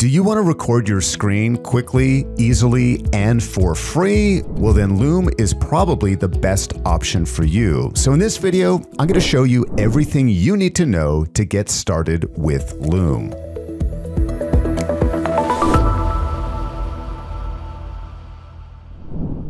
Do you want to record your screen quickly, easily, and for free? Well, then Loom is probably the best option for you. So in this video, I'm going to show you everything you need to know to get started with Loom.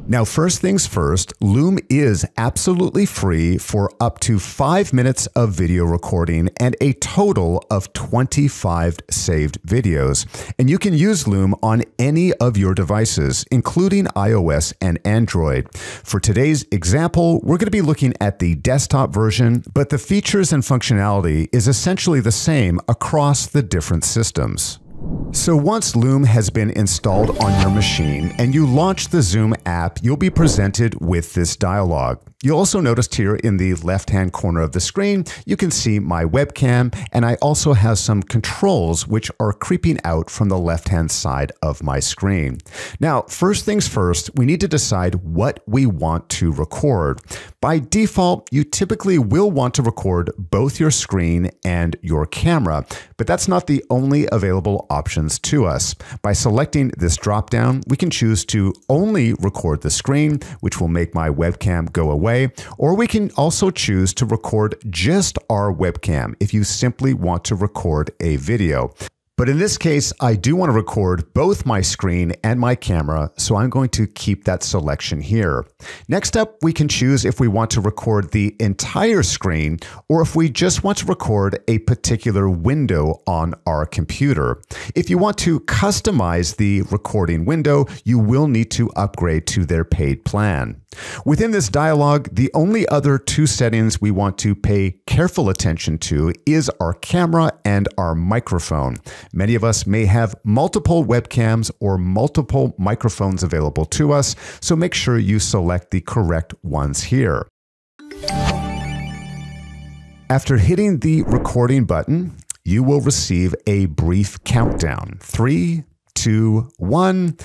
Now, first things first, Loom is absolutely free for up to 5 minutes of video recording and a total of 25 saved videos. And you can use Loom on any of your devices, including iOS and Android. For today's example, we're going to be looking at the desktop version, but the features and functionality is essentially the same across the different systems. So once Loom has been installed on your machine and you launch the Zoom app, you'll be presented with this dialog. You'll also notice here in the left-hand corner of the screen, you can see my webcam, and I also have some controls which are creeping out from the left-hand side of my screen. Now, first things first, we need to decide what we want to record. By default, you typically will want to record both your screen and your camera, but that's not the only available option to us. By selecting this dropdown, we can choose to only record the screen, which will make my webcam go away, or we can also choose to record just our webcam if you simply want to record a video. But in this case, I do want to record both my screen and my camera, so I'm going to keep that selection here. Next up, we can choose if we want to record the entire screen or if we just want to record a particular window on our computer. If you want to customize the recording window, you will need to upgrade to their paid plan. Within this dialog, the only other two settings we want to pay careful attention to is our camera and our microphone. Many of us may have multiple webcams or multiple microphones available to us, so make sure you select the correct ones here. After hitting the recording button, you will receive a brief countdown. 3, 2, 1.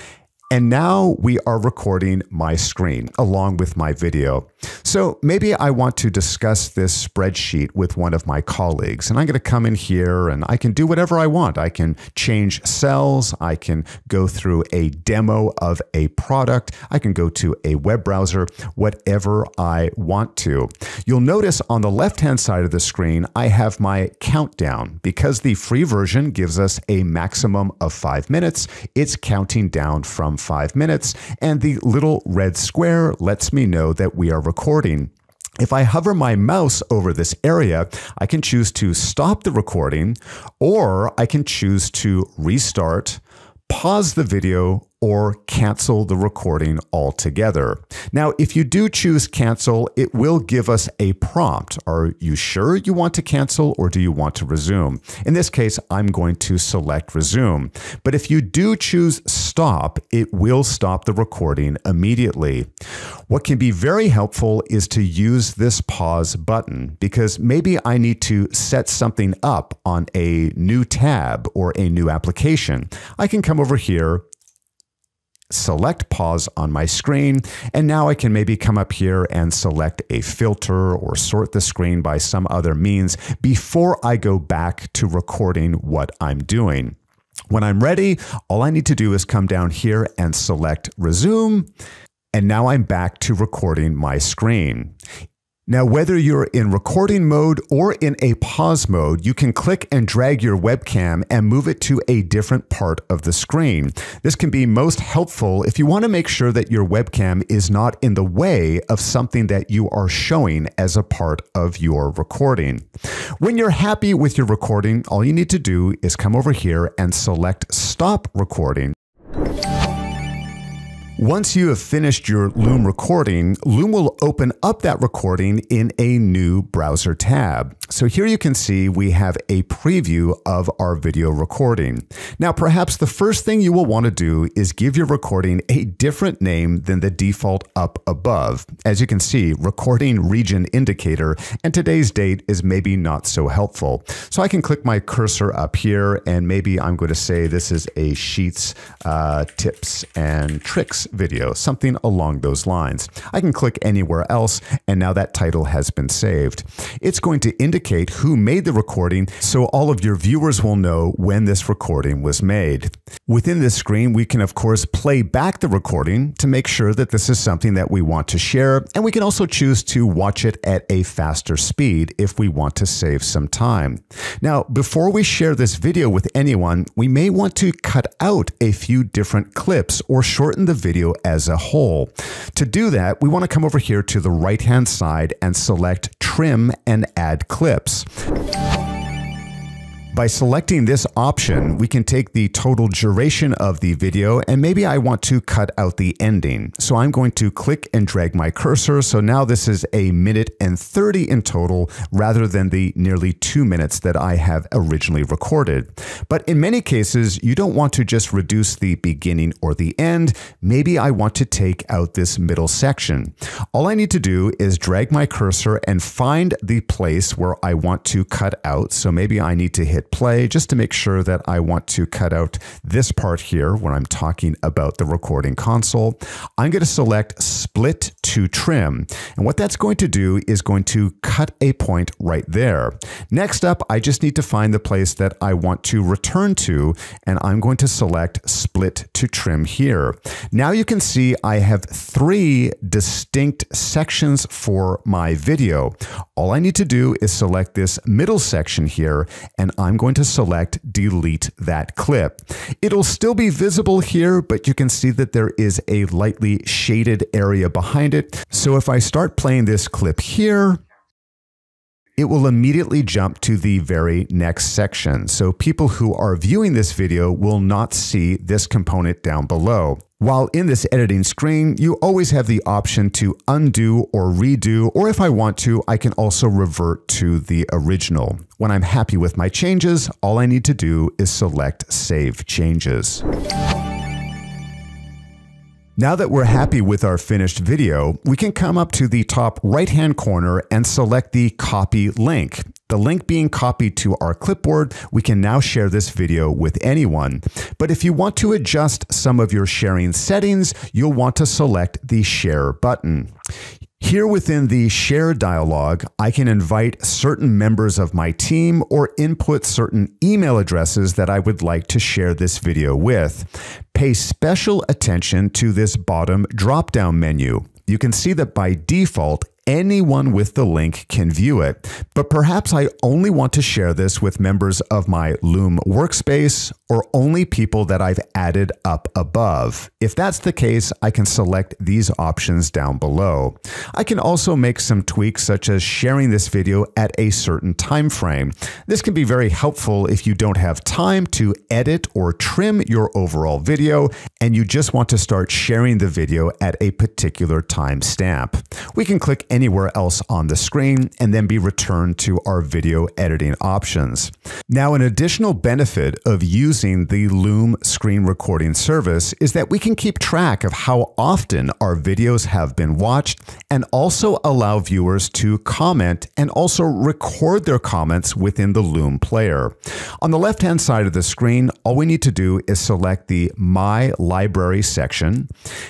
And now we are recording my screen along with my video. So maybe I want to discuss this spreadsheet with one of my colleagues, and I'm going to come in here and I can do whatever I want. I can change cells. I can go through a demo of a product. I can go to a web browser, whatever I want to. You'll notice on the left-hand side of the screen, I have my countdown. Because the free version gives us a maximum of 5 minutes, it's counting down from 5 minutes, and the little red square lets me know that we are recording. If I hover my mouse over this area, I can choose to stop the recording, or I can choose to restart, pause the video, or cancel the recording altogether. Now, if you do choose cancel, it will give us a prompt. Are you sure you want to cancel, or do you want to resume? In this case, I'm going to select resume. But if you do choose stop, it will stop the recording immediately. What can be very helpful is to use this pause button, because maybe I need to set something up on a new tab or a new application. I can come over here, select pause on my screen, and now I can maybe come up here and select a filter or sort the screen by some other means before I go back to recording what I'm doing. When I'm ready, all I need to do is come down here and select resume, and now I'm back to recording my screen. Now, whether you're in recording mode or in a pause mode, you can click and drag your webcam and move it to a different part of the screen. This can be most helpful if you want to make sure that your webcam is not in the way of something that you are showing as a part of your recording. When you're happy with your recording, all you need to do is come over here and select Stop Recording. Once you have finished your Loom recording, Loom will open up that recording in a new browser tab. So here you can see we have a preview of our video recording. Now, perhaps the first thing you will want to do is give your recording a different name than the default up above. As you can see, recording region indicator and today's date is maybe not so helpful. So I can click my cursor up here, and maybe I'm going to say this is a Sheets tips and tricks next video, something along those lines. I can click anywhere else, and now that title has been saved. It's going to indicate who made the recording, so all of your viewers will know when this recording was made. Within this screen, we can, of course, play back the recording to make sure that this is something that we want to share, and we can also choose to watch it at a faster speed if we want to save some time. Now, before we share this video with anyone, we may want to cut out a few different clips or shorten the video as a whole. To do that, we want to come over here to the right-hand side and select Trim and Add Clips. By selecting this option, we can take the total duration of the video, and maybe I want to cut out the ending. So I'm going to click and drag my cursor. So now this is a minute and 30 in total, rather than the nearly 2 minutes that I have originally recorded. But in many cases, you don't want to just reduce the beginning or the end. Maybe I want to take out this middle section. All I need to do is drag my cursor and find the place where I want to cut out. So maybe I need to hit play just to make sure that I want to cut out this part here when I'm talking about the recording console. I'm going to select Split to Trim, and what that's going to do is going to cut a point right there. Next up, I just need to find the place that I want to return to, and I'm going to select Split to Trim here. Now you can see I have 3 distinct sections for my video. All I need to do is select this middle section here, and I'm going to select Delete that clip. It'll still be visible here, but you can see that there is a lightly shaded area behind it. So if I start playing this clip here, it will immediately jump to the very next section. So people who are viewing this video will not see this component down below. While in this editing screen, you always have the option to undo or redo, or if I want to, I can also revert to the original. When I'm happy with my changes, all I need to do is select Save Changes. Now that we're happy with our finished video, we can come up to the top right-hand corner and select the copy link. The link being copied to our clipboard, we can now share this video with anyone. But if you want to adjust some of your sharing settings, you'll want to select the Share button. Here within the Share dialog, I can invite certain members of my team or input certain email addresses that I would like to share this video with. Pay special attention to this bottom drop-down menu. You can see that by default, anyone with the link can view it, but perhaps I only want to share this with members of my Loom workspace or only people that I've added up above. If that's the case, I can select these options down below. I can also make some tweaks such as sharing this video at a certain time frame. This can be very helpful if you don't have time to edit or trim your overall video and you just want to start sharing the video at a particular time stamp. We can click anywhere else on the screen and then be returned to our video editing options. Now, an additional benefit of using the Loom screen recording service is that we can keep track of how often our videos have been watched and also allow viewers to comment and also record their comments within the Loom player. On the left-hand side of the screen, all we need to do is select the My Library section,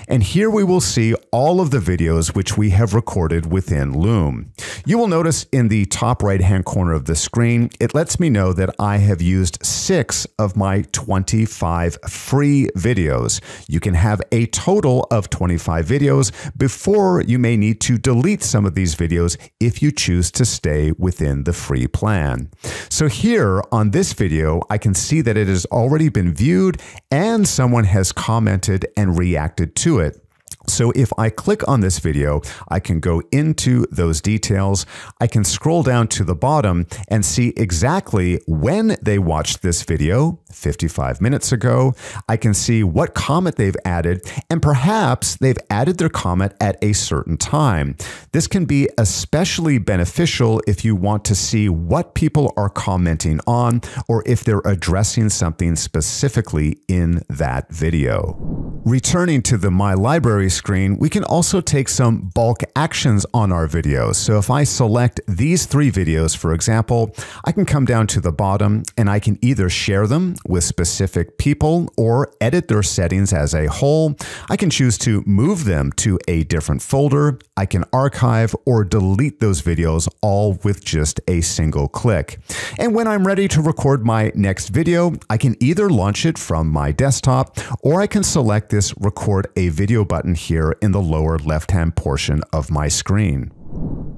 and here we will see all of the videos which we have recorded within Loom. You will notice in the top right-hand corner of the screen, it lets me know that I have used 6 of my 25 free videos. You can have a total of 25 videos before you may need to delete some of these videos if you choose to stay within the free plan. So here on this video, I can see that it has already been viewed and someone has commented and reacted to it. So if I click on this video, I can go into those details. I can scroll down to the bottom and see exactly when they watched this video, 55 minutes ago. I can see what comment they've added, and perhaps they've added their comment at a certain time. This can be especially beneficial if you want to see what people are commenting on or if they're addressing something specifically in that video. Returning to the My Library screen, we can also take some bulk actions on our videos. So if I select these three videos, for example, I can come down to the bottom and I can either share them with specific people or edit their settings as a whole. I can choose to move them to a different folder. I can archive or delete those videos all with just a single click. And when I'm ready to record my next video, I can either launch it from my desktop or I can select this record a video button here in the lower left-hand portion of my screen.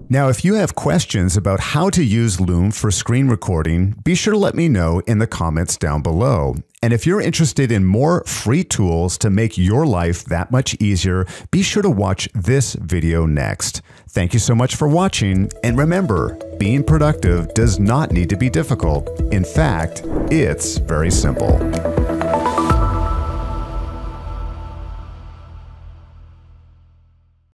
Now, if you have questions about how to use Loom for screen recording, be sure to let me know in the comments down below. And if you're interested in more free tools to make your life that much easier, be sure to watch this video next. Thank you so much for watching, and remember, being productive does not need to be difficult. In fact, it's very simple.